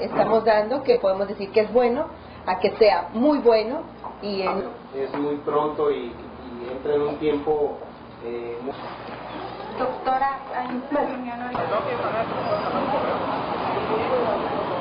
Estamos dando que podemos decir que es bueno, a que sea muy bueno. Y es muy pronto y entra en un tiempo muy... Doctora, hay una reunión hoy.